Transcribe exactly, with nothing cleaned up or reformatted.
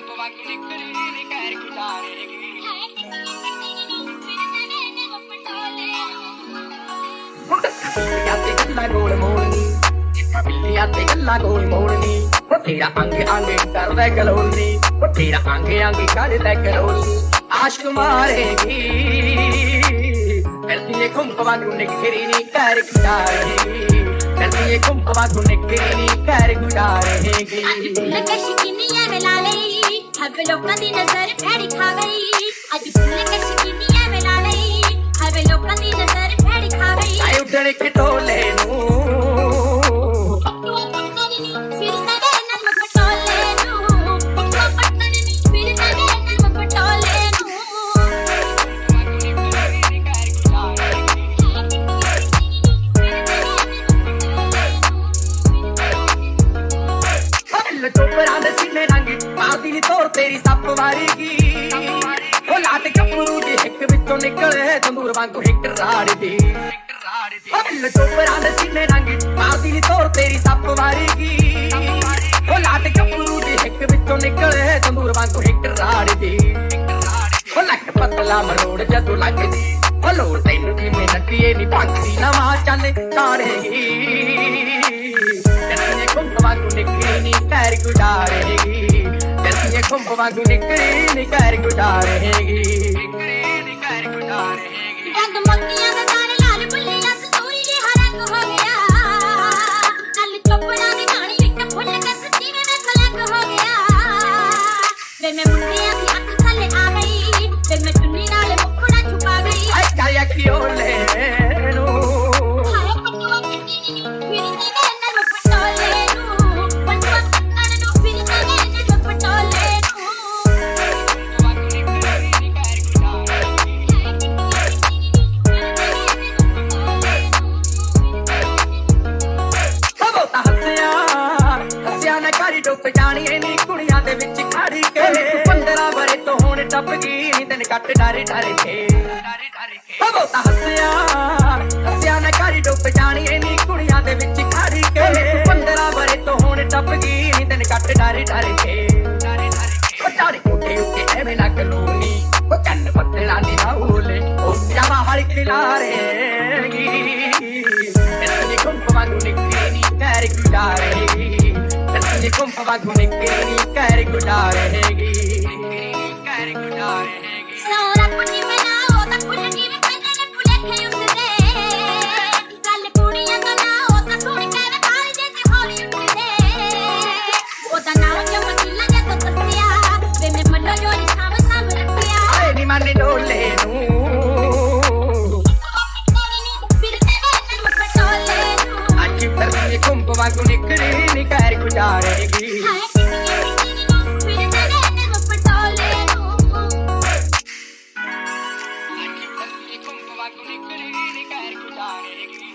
तुमको बाकी लिख ली कर गुजारेगी बिल्लिया ते गल्ला कोई मोड़नी वो तेरा आंगे आंगे कर दे गलोनी वो तेरा आंगे आंगे कर दे गलोनी आश्क मारेगी करती है खुम्पवा गुने घिरीनी कर गुजारेगी करती है खुम्पवा गुने घिरीनी कर गुजारेगी लगा शिकिनी ये मिला लेई हवे लोका दी नजर फेरी खा गई आज लगा शिकिनी ये मिला लेई हवे लोका दी नजर फेरी खा गई आयो डरे के टोले नू तेरी सप वारेगी ओ लात कपड़ू दी हिक विचों निकले तंदूर वांगू हिक राड़ दी ओ बिल चोपरा दे सीने रंग पादी नी तोर तेरी सप वारेगी ओ लात कपड़ू दी हिक विचों निकले तंदूर वांगू हिक राड़ दी ओ लख पतला मरोड़ जदू लगदी ओ लो तैनू दी मेहनतिए नी भांदी ना मां चन तारेगी तने कुंभवा को निकली नी पैर गुजारेगी वांगू निकली निकर गुजारेगी निकली निकर गुजारेगी रंग मक्खियां दा गाना लाल बुल्लिया सतूरी दे हरंग हो गया कल चोपड़ा दे गाने विच फुल कसती में खलंग हो गया वे मैं मुंडियां दी अख थले आ गई वे मैं चुन्नी नाल मुखड़ा छुपा गई हाय काया की ओले नो हाय कटवा कटनी फिर ते नर पटोले नो पंडवा कटन नो फिर ते नर पटोले कट डारे डारे थे बबो ता हसिया हसिया ना कारी डुब जानी एनी कुड़ियां दे विच खाड़ी के पंद्रह बरे तो हुण टप गई नी तेन कट डारे डारे थे डारे डारे थे ओ डारे कोटे उते एवे ना कलोनी ओ कन पत्तला नी ना ओले ओ जावा हल खिलारे गी तेरे कुंप वांगू निकली नी कर गुजारेगी तेरे कुंप वांगू निकली नी कर गुजारेगी कर गुजारेगी सोरा कुनी मना ओ ता खुलनी वे पैदल खुले खे उठदे गल कुड़ियां दा ना ओ ता सुन के ताल दे ते होली उठदे ओ ता नाल जो मकिला जे तो तसिया वे मैं मल्लो जोरी साम साम रखिया ए नी माने डोले नू फिर ते नर पटोले आज पर ये कुंभ वांगू निकली नी कर गुजारेगी I'm gonna make you mine.